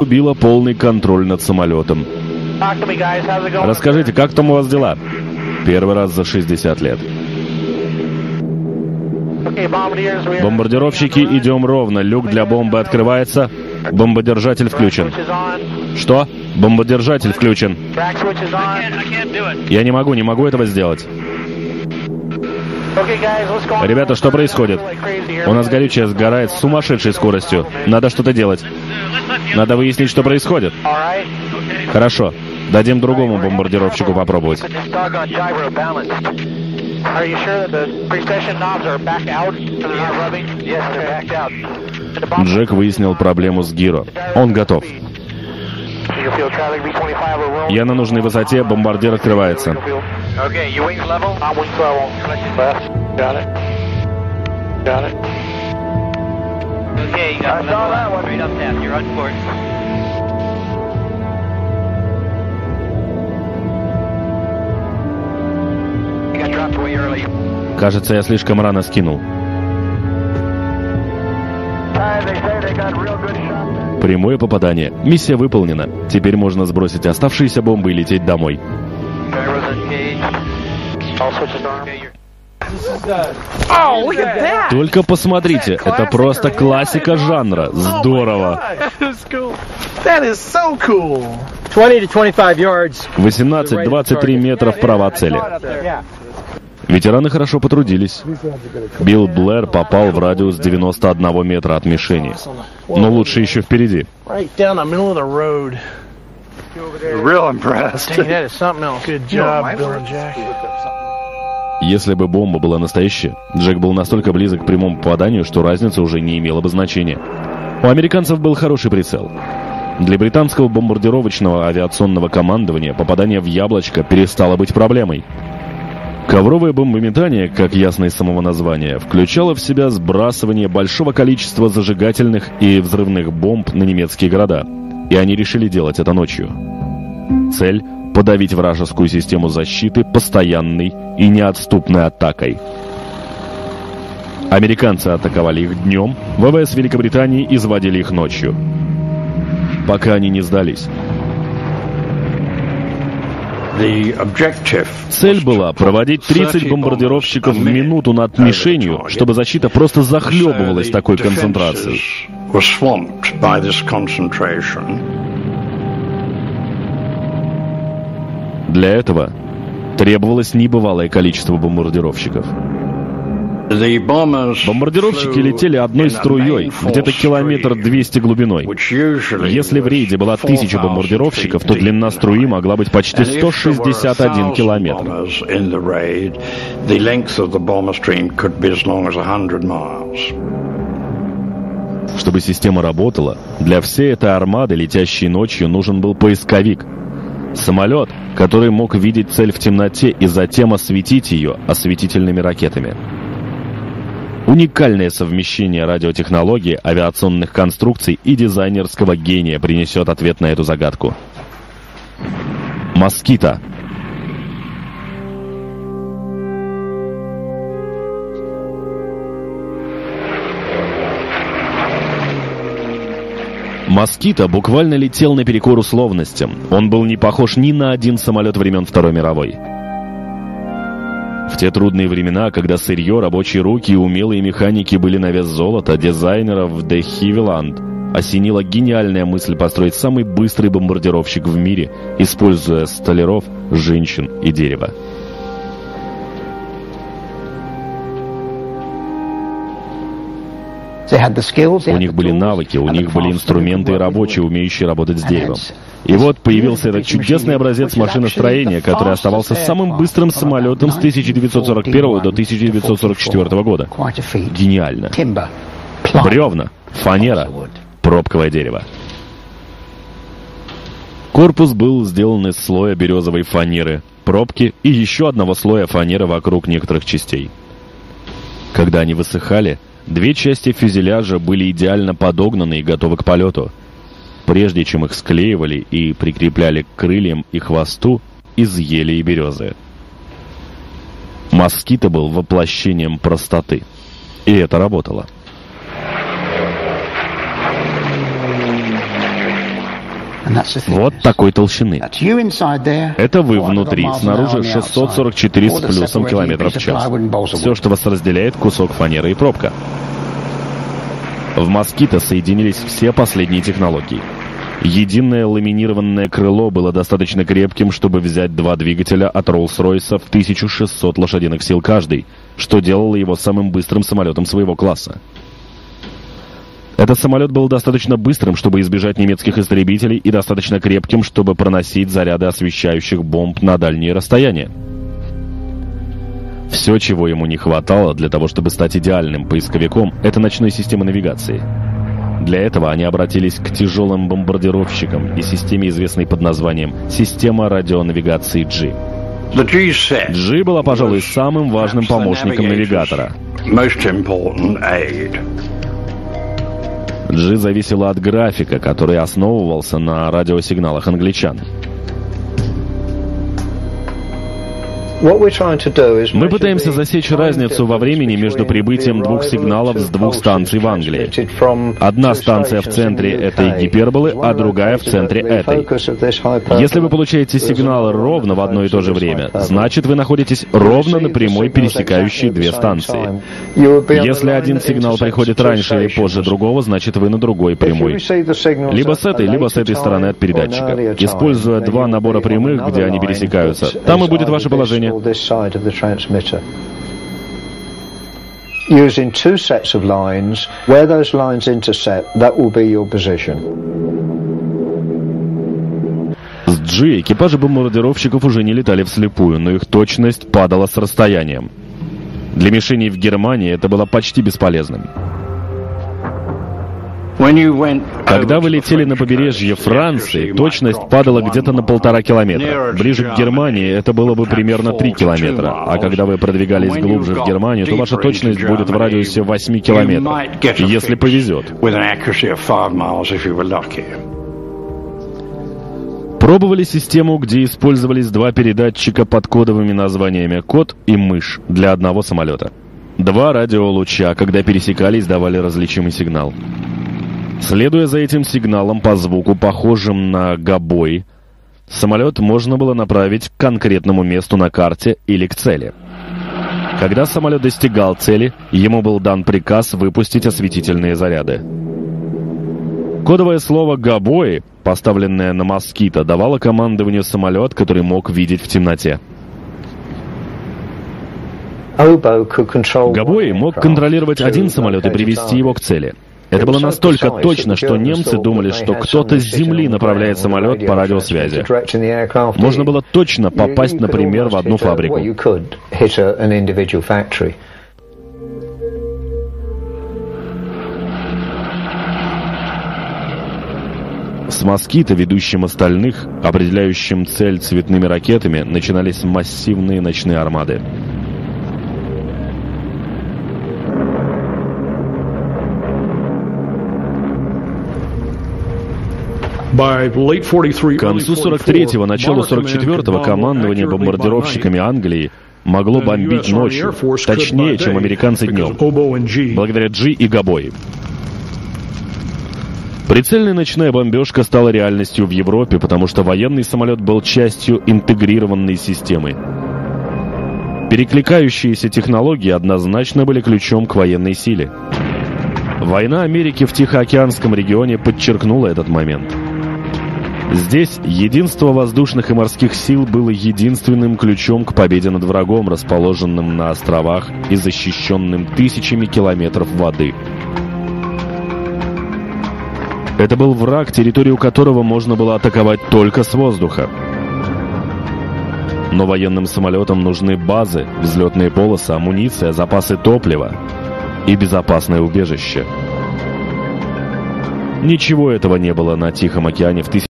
Кубила полный контроль над самолетом. Расскажите, как там у вас дела? Первый раз за 60 лет. Бомбардировщики, идем ровно. Люк для бомбы открывается. Бомбодержатель включен. Что? Бомбодержатель включен. Я не могу этого сделать. Ребята, что происходит? У нас горючее сгорает с сумасшедшей скоростью. Надо что-то делать. Надо выяснить, что происходит. Хорошо. Дадим другому бомбардировщику попробовать. Джек выяснил проблему с гиро. Он готов. Я на нужной высоте, бомбардир открывается. Кажется, я слишком рано скинул. Прямое попадание. Миссия выполнена. Теперь можно сбросить оставшиеся бомбы и лететь домой. Только посмотрите, это просто классика жанра. Здорово. 18-23 метра вправо от цели. Ветераны хорошо потрудились. Билл Блэр попал в радиус 91 метра от мишени. Но лучше еще впереди. Если бы бомба была настоящая, Джек был настолько близок к прямому попаданию, что разница уже не имела бы значения. У американцев был хороший прицел. Для британского бомбардировочного авиационного командования попадание в яблочко перестало быть проблемой. Ковровое бомбометание, как ясно из самого названия, включало в себя сбрасывание большого количества зажигательных и взрывных бомб на немецкие города. И они решили делать это ночью. Цель – подавить вражескую систему защиты постоянной и неотступной атакой. Американцы атаковали их днем, ВВС Великобритании изводили их ночью. Пока они не сдались. Цель была проводить 30 бомбардировщиков в минуту над мишенью, чтобы защита просто захлебывалась такой концентрацией. Для этого требовалось небывалое количество бомбардировщиков. Бомбардировщики летели одной струей, где-то километр 200 глубиной. Если в рейде была 1000 бомбардировщиков, то длина струи могла быть почти 161 километр. Чтобы система работала, для всей этой армады, летящей ночью, нужен был поисковик. Самолет, который мог видеть цель в темноте и затем осветить ее осветительными ракетами. Уникальное совмещение радиотехнологии, авиационных конструкций и дизайнерского гения принесет ответ на эту загадку. Москита. Москита буквально летел наперекор условностям. Он был не похож ни на один самолет времен Второй мировой. В те трудные времена, когда сырье, рабочие руки и умелые механики были на вес золота, дизайнеров в Дехивиланд осенила гениальная мысль построить самый быстрый бомбардировщик в мире, используя столяров, женщин и дерево. У них были навыки, у них были инструменты и рабочие, умеющие работать с деревом. И вот появился этот чудесный образец машиностроения, который оставался самым быстрым самолетом с 1941 до 1944 года. Гениально. Бревна, фанера, пробковое дерево. Корпус был сделан из слоя березовой фанеры, пробки и еще одного слоя фанеры вокруг некоторых частей. Когда они высыхали, две части фюзеляжа были идеально подогнаны и готовы к полету. Прежде чем их склеивали и прикрепляли к крыльям и хвосту из ели и березы. Москита был воплощением простоты. И это работало. Вот такой толщины. Это вы внутри, снаружи 644 с плюсом километров в час. Все, что вас разделяет, кусок фанеры и пробка. В Москито соединились все последние технологии. Единое ламинированное крыло было достаточно крепким, чтобы взять два двигателя от Rolls-Royce в 1600 лошадиных сил каждый, что делало его самым быстрым самолетом своего класса. Этот самолет был достаточно быстрым, чтобы избежать немецких истребителей, и достаточно крепким, чтобы проносить заряды освещающих бомб на дальние расстояния. Все, чего ему не хватало для того, чтобы стать идеальным поисковиком, это ночной системы навигации. Для этого они обратились к тяжелым бомбардировщикам и системе, известной под названием «Система радионавигации G». Джи была, пожалуй, самым важным помощником навигатора. Джи зависела от графика, который основывался на радиосигналах англичан. Мы пытаемся засечь разницу во времени между прибытием двух сигналов с двух станций в Англии. Одна станция в центре этой гиперболы, а другая в центре этой. Если вы получаете сигналы ровно в одно и то же время, значит вы находитесь ровно на прямой, пересекающей две станции. Если один сигнал приходит раньше или позже другого, значит вы на другой прямой. Либо с этой стороны от передатчика. Используя два набора прямых, где они пересекаются, там и будет ваше положение. С G экипажи бомбардировщиков уже не летали вслепую, но их точность падала с расстоянием. Для мишеней в Германии это было почти бесполезным. Когда вы летели на побережье Франции, точность падала где-то на 1,5 километра. Ближе к Германии это было бы примерно 3 километра. А когда вы продвигались глубже в Германию, то ваша точность будет в радиусе 8 километров, если повезет. Пробовали систему, где использовались два передатчика под кодовыми названиями «Кот» и «Мышь» для одного самолета. Два радиолуча, когда пересекались, давали различимый сигнал. Следуя за этим сигналом по звуку, похожим на гобой, самолет можно было направить к конкретному месту на карте или к цели. Когда самолет достигал цели, ему был дан приказ выпустить осветительные заряды. Кодовое слово «гобой», поставленное на «Москито», давало командованию самолет, который мог видеть в темноте. Гобой мог контролировать один самолет и привести его к цели. Это было настолько точно, что немцы думали, что кто-то с земли направляет самолет по радиосвязи. Можно было точно попасть, например, в одну фабрику. С «Москито», ведущим остальных, определяющим цель цветными ракетами, начинались массивные ночные армады. К концу 43-го, началу 44-го командование бомбардировщиками Англии могло бомбить ночью, точнее, чем американцы днем, благодаря Джи и Гобой. Прицельная ночная бомбежка стала реальностью в Европе, потому что военный самолет был частью интегрированной системы. Перекликающиеся технологии однозначно были ключом к военной силе. Война Америки в Тихоокеанском регионе подчеркнула этот момент. Здесь единство воздушных и морских сил было единственным ключом к победе над врагом, расположенным на островах и защищенным тысячами километров воды. Это был враг, территорию которого можно было атаковать только с воздуха. Но военным самолетам нужны базы, взлетные полосы, амуниция, запасы топлива и безопасное убежище. Ничего этого не было на Тихом океане в